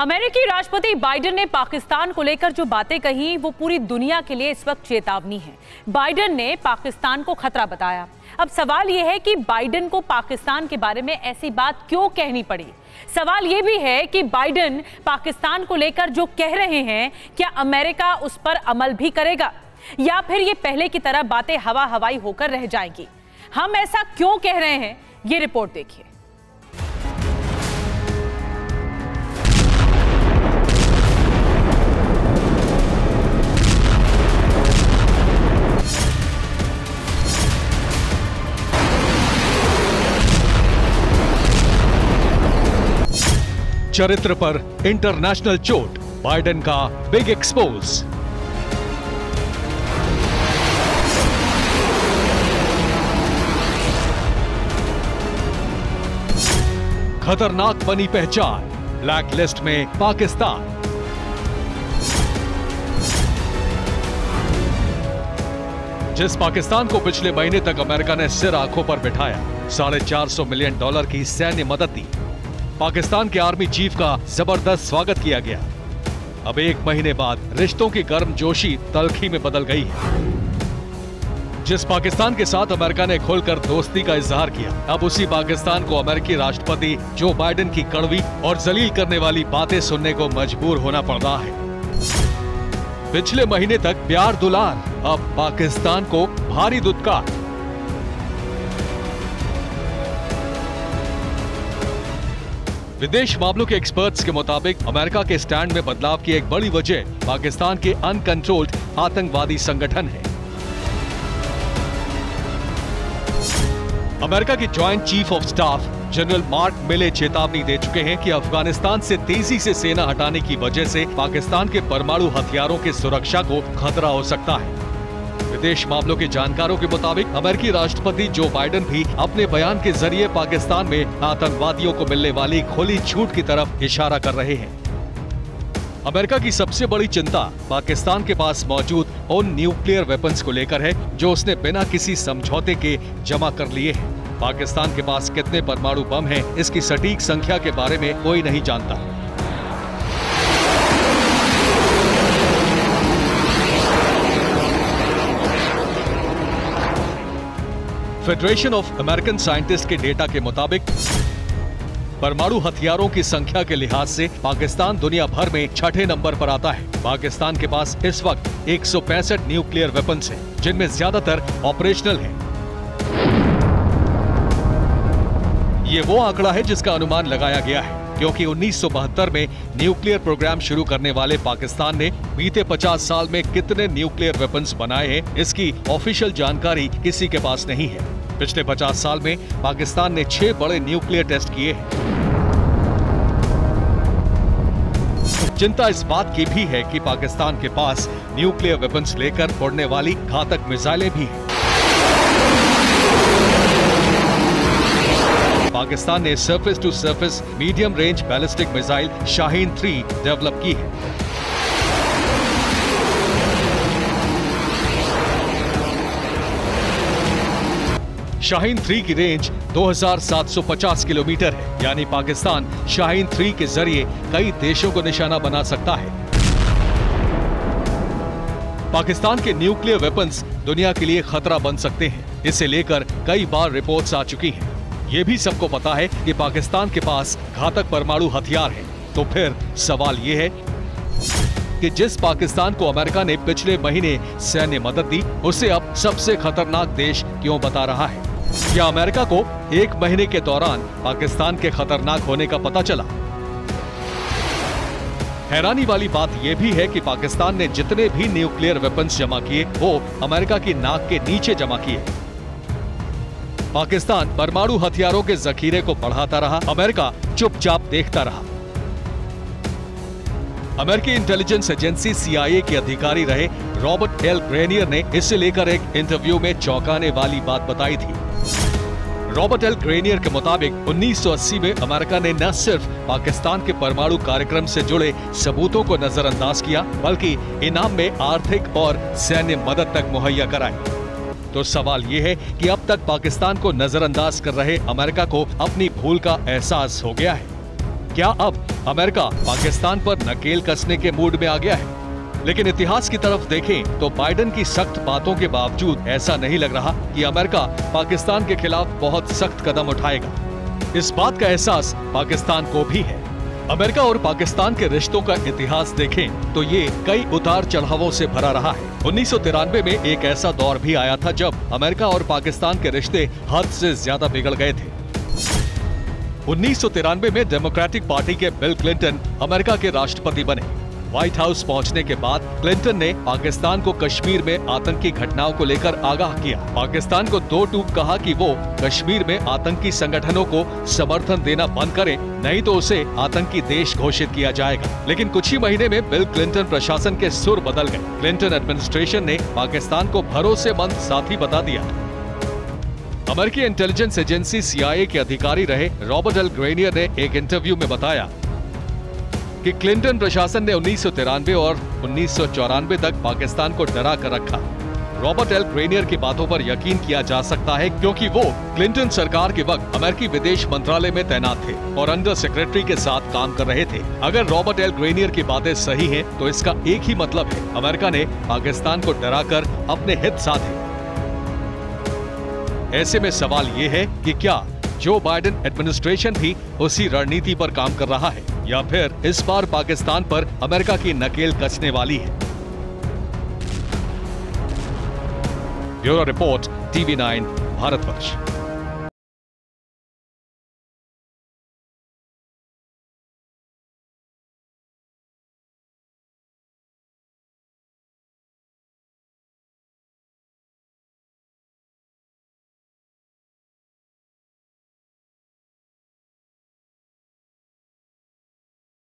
अमेरिकी राष्ट्रपति बाइडेन ने पाकिस्तान को लेकर जो बातें कही वो पूरी दुनिया के लिए इस वक्त चेतावनी है। बाइडेन ने पाकिस्तान को खतरा बताया। अब सवाल यह है कि बाइडेन को पाकिस्तान के बारे में ऐसी बात क्यों कहनी पड़ी। सवाल यह भी है कि बाइडेन पाकिस्तान को लेकर जो कह रहे हैं, क्या अमेरिका उस पर अमल भी करेगा या फिर ये पहले की तरह बातें हवा हवाई होकर रह जाएंगी। हम ऐसा क्यों कह रहे हैं, ये रिपोर्ट देखिए। चरित्र पर इंटरनेशनल चोट, बाइडेन का बिग एक्सपोज। खतरनाक बनी पहचान, ब्लैक लिस्ट में पाकिस्तान। जिस पाकिस्तान को पिछले महीने तक अमेरिका ने सिर आंखों पर बिठाया, $450 मिलियन की सैन्य मदद दी, पाकिस्तान के आर्मी चीफ का जबरदस्त स्वागत किया गया। अब एक महीने बाद रिश्तों की गर्मजोशी तल्खी में बदल गई है। जिस पाकिस्तान के साथ अमेरिका ने खुलकर दोस्ती का इजहार किया, अब उसी पाकिस्तान को अमेरिकी राष्ट्रपति जो बाइडेन की कड़वी और जलील करने वाली बातें सुनने को मजबूर होना पड़ रहा है। पिछले महीने तक प्यार दुलार, अब पाकिस्तान को भारी दुत्कार। विदेश मामलों के एक्सपर्ट्स के मुताबिक अमेरिका के स्टैंड में बदलाव की एक बड़ी वजह पाकिस्तान के अनकंट्रोल्ड आतंकवादी संगठन है। अमेरिका के joint chief of staff general Mark Milley चेतावनी दे चुके हैं कि अफगानिस्तान से तेजी से सेना हटाने की वजह से पाकिस्तान के परमाणु हथियारों की सुरक्षा को खतरा हो सकता है। विदेश मामलों के जानकारों के मुताबिक अमेरिकी राष्ट्रपति जो बाइडेन भी अपने बयान के जरिए पाकिस्तान में आतंकवादियों को मिलने वाली खुली छूट की तरफ इशारा कर रहे हैं। अमेरिका की सबसे बड़ी चिंता पाकिस्तान के पास मौजूद उन न्यूक्लियर वेपन्स को लेकर है जो उसने बिना किसी समझौते के जमा कर लिए है। पाकिस्तान के पास कितने परमाणु बम है, इसकी सटीक संख्या के बारे में कोई नहीं जानता। फेडरेशन ऑफ अमेरिकन साइंटिस्ट के डेटा के मुताबिक परमाणु हथियारों की संख्या के लिहाज से पाकिस्तान दुनिया भर में 6ठे नंबर पर आता है। पाकिस्तान के पास इस वक्त 165 न्यूक्लियर वेपन्स हैं, जिनमें ज्यादातर ऑपरेशनल हैं। ये वो आंकड़ा है जिसका अनुमान लगाया गया है क्योंकि 1972 में न्यूक्लियर प्रोग्राम शुरू करने वाले पाकिस्तान ने बीते 50 साल में कितने न्यूक्लियर वेपन्स बनाए हैं, इसकी ऑफिशियल जानकारी किसी के पास नहीं है। पिछले 50 साल में पाकिस्तान ने 6 बड़े न्यूक्लियर टेस्ट किए हैं। चिंता इस बात की भी है कि पाकिस्तान के पास न्यूक्लियर वेपन्स लेकर उड़ने वाली घातक मिसाइलें भी हैं। पाकिस्तान ने surface to surface medium range ballistic missile Shaheen 3 develop की है। शाहिन 3 की रेंज 2750 किलोमीटर है, यानी पाकिस्तान शाहिन 3 के जरिए कई देशों को निशाना बना सकता है। पाकिस्तान के न्यूक्लियर वेपन्स दुनिया के लिए खतरा बन सकते हैं, इसे लेकर कई बार रिपोर्ट्स आ चुकी हैं। ये भी सबको पता है कि पाकिस्तान के पास घातक परमाणु हथियार है, तो फिर सवाल ये है कि जिस पाकिस्तान को अमेरिका ने पिछले महीने सैन्य मदद दी, उसे अब सबसे खतरनाक देश क्यों बता रहा है। क्या अमेरिका को एक महीने के दौरान पाकिस्तान के खतरनाक होने का पता चला? हैरानी वाली बात यह भी है कि पाकिस्तान ने जितने भी न्यूक्लियर वेपन्स जमा किए वो अमेरिका की नाक के नीचे जमा किए। पाकिस्तान परमाणु हथियारों के जखीरे को बढ़ाता रहा, अमेरिका चुपचाप देखता रहा। अमेरिकी इंटेलिजेंस एजेंसी CIA के अधिकारी रहे रॉबर्ट एल ग्रेनियर ने इसे लेकर एक इंटरव्यू में चौंकाने वाली बात बताई थी। रॉबर्ट एल ग्रेनियर के मुताबिक 1980 में अमेरिका ने न सिर्फ पाकिस्तान के परमाणु कार्यक्रम से जुड़े सबूतों को नजरअंदाज किया, बल्कि इनाम में आर्थिक और सैन्य मदद तक मुहैया कराई। तो सवाल यह है कि अब तक पाकिस्तान को नजरअंदाज कर रहे अमेरिका को अपनी भूल का एहसास हो गया है। क्या अब अमेरिका पाकिस्तान पर नकेल कसने के मूड में आ गया है? लेकिन इतिहास की तरफ देखें तो बाइडेन की सख्त बातों के बावजूद ऐसा नहीं लग रहा कि अमेरिका पाकिस्तान के खिलाफ बहुत सख्त कदम उठाएगा। इस बात का एहसास पाकिस्तान को भी है। अमेरिका और पाकिस्तान के रिश्तों का इतिहास देखें तो ये कई उतार चढ़ावों से भरा रहा है। 1993 में एक ऐसा दौर भी आया था जब अमेरिका और पाकिस्तान के रिश्ते हद से ज्यादा बिगड़ गए थे। 1993 में डेमोक्रेटिक पार्टी के बिल क्लिंटन अमेरिका के राष्ट्रपति बने। व्हाइट हाउस पहुंचने के बाद क्लिंटन ने पाकिस्तान को कश्मीर में आतंकी घटनाओं को लेकर आगाह किया। पाकिस्तान को दो टूक कहा कि वो कश्मीर में आतंकी संगठनों को समर्थन देना बंद करें, नहीं तो उसे आतंकी देश घोषित किया जाएगा। लेकिन कुछ ही महीने में बिल क्लिंटन प्रशासन के सुर बदल गए। क्लिंटन एडमिनिस्ट्रेशन ने पाकिस्तान को भरोसेमंद साथी बता दिया। अमेरिकी इंटेलिजेंस एजेंसी CIA के अधिकारी रहे रॉबर्ट एल ग्रेनियर ने एक इंटरव्यू में बताया कि क्लिंटन प्रशासन ने 1993 और 1994 तक पाकिस्तान को डरा कर रखा। रॉबर्ट एल ग्रेनियर की बातों पर यकीन किया जा सकता है क्योंकि वो क्लिंटन सरकार के वक्त अमेरिकी विदेश मंत्रालय में तैनात थे और अंडर सेक्रेटरी के साथ काम कर रहे थे। अगर रॉबर्ट एल ग्रेनियर की बातें सही हैं, तो इसका एक ही मतलब है, अमेरिका ने पाकिस्तान को डरा कर अपने हित साधे। ऐसे में सवाल ये है कि क्या जो बाइडेन एडमिनिस्ट्रेशन भी उसी रणनीति पर काम कर रहा है या फिर इस बार पाकिस्तान पर अमेरिका की नकेल कसने वाली है? Bureau report TV9 Bharatvarsh.